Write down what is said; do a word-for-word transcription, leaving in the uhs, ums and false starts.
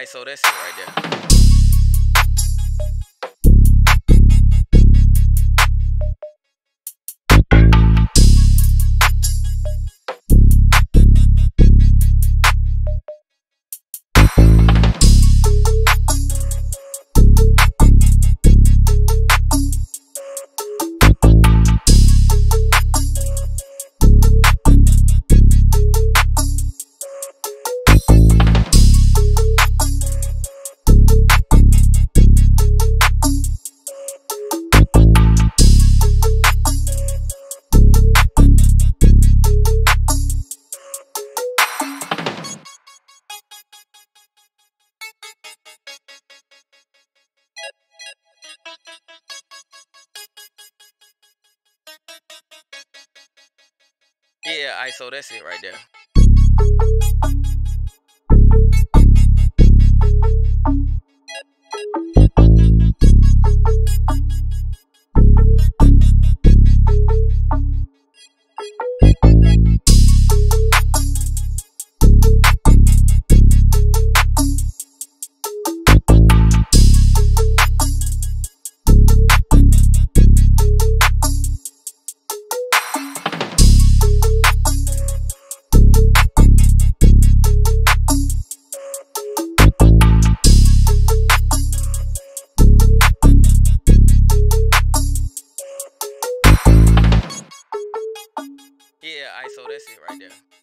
Alright, so that's it right there. Yeah, alright, so that's it right there. Yeah, alright, so that's it right there.